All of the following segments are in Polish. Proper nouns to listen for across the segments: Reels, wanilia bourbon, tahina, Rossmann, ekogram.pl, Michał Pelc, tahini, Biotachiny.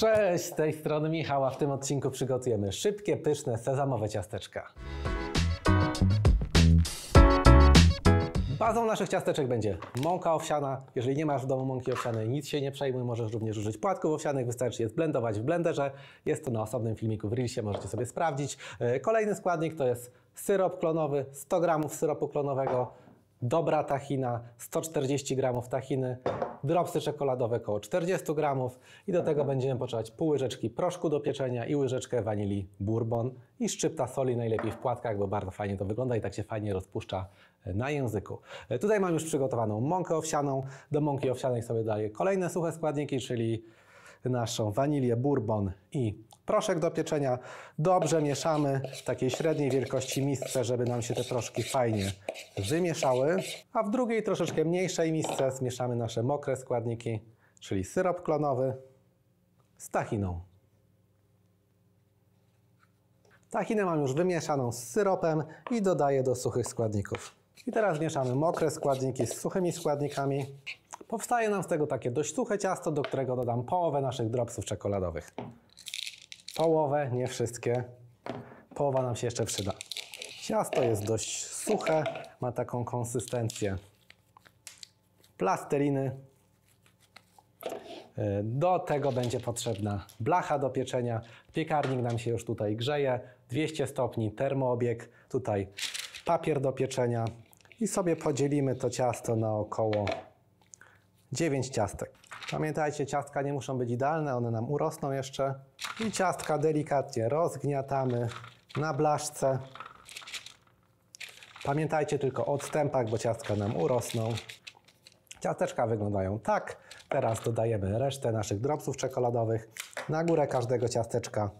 Cześć, z tej strony Michał, a w tym odcinku przygotujemy szybkie, pyszne, sezamowe ciasteczka. Bazą naszych ciasteczek będzie mąka owsiana. Jeżeli nie masz w domu mąki owsianej, nic się nie przejmuj, możesz również użyć płatków owsianych, wystarczy je zblendować w blenderze. Jest to na osobnym filmiku w Reelsie, możecie sobie sprawdzić. Kolejny składnik to jest syrop klonowy, 100 g syropu klonowego, dobra tahina, 140 g tahiny, dropsy czekoladowe około 40 g i do tego będziemy potrzebować pół łyżeczki proszku do pieczenia i łyżeczkę wanilii bourbon i szczypta soli, najlepiej w płatkach, bo bardzo fajnie to wygląda i tak się fajnie rozpuszcza na języku. Tutaj mam już przygotowaną mąkę owsianą. Do mąki owsianej sobie daję kolejne suche składniki, czyli naszą wanilię bourbon i proszek do pieczenia. Dobrze mieszamy w takiej średniej wielkości misce, żeby nam się te proszki fajnie wymieszały. A w drugiej, troszeczkę mniejszej misce zmieszamy nasze mokre składniki, czyli syrop klonowy z tahiną. Tahinę mam już wymieszaną z syropem i dodaję do suchych składników. I teraz mieszamy mokre składniki z suchymi składnikami. Powstaje nam z tego takie dość suche ciasto, do którego dodam połowę naszych dropsów czekoladowych. Połowę, nie wszystkie. Połowa nam się jeszcze przyda. Ciasto jest dość suche, ma taką konsystencję plasteliny. Do tego będzie potrzebna blacha do pieczenia. Piekarnik nam się już tutaj grzeje. 200 stopni, termoobieg, tutaj papier do pieczenia. I sobie podzielimy to ciasto na około 9 ciastek. Pamiętajcie, ciastka nie muszą być idealne, one nam urosną jeszcze. I ciastka delikatnie rozgniatamy na blaszce. Pamiętajcie tylko o odstępach, bo ciastka nam urosną. Ciasteczka wyglądają tak. Teraz dodajemy resztę naszych dropsów czekoladowych. Na górę każdego ciasteczka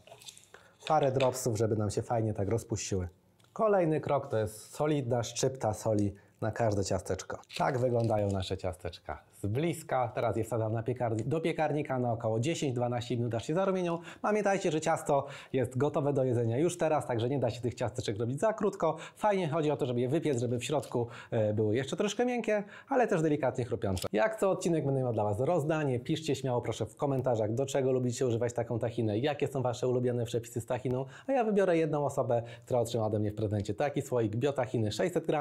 parę dropsów, żeby nam się fajnie tak rozpuściły. Kolejny krok to jest solidna szczypta soli na każde ciasteczko. Tak wyglądają nasze ciasteczka z bliska. Teraz je wsadzam do piekarnika na około 10-12 minut, aż się zarumienią. Pamiętajcie, że ciasto jest gotowe do jedzenia już teraz, także nie da się tych ciasteczek robić za krótko. Fajnie chodzi o to, żeby je wypiec, żeby w środku były jeszcze troszkę miękkie, ale też delikatnie chrupiące. Jak co odcinek będę miał dla Was rozdanie. Piszcie śmiało proszę w komentarzach, do czego lubicie używać taką tahinę, jakie są Wasze ulubione przepisy z tahiną, a ja wybiorę jedną osobę, która otrzyma ode mnie w prezencie taki słoik biotachiny 600 g.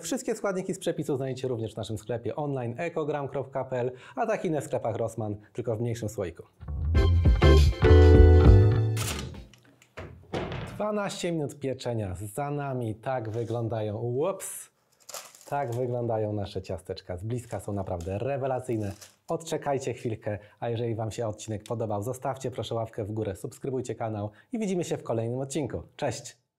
Wszystkie składniki z przepisu znajdziecie również w naszym sklepie online ekogram.pl, a tahinę w sklepach Rossmann, tylko w mniejszym słoiku. 12 minut pieczenia za nami. Tak wyglądają. Ups! Tak wyglądają nasze ciasteczka z bliska, są naprawdę rewelacyjne. Odczekajcie chwilkę, a jeżeli Wam się odcinek podobał, zostawcie proszę łapkę w górę, subskrybujcie kanał i widzimy się w kolejnym odcinku. Cześć!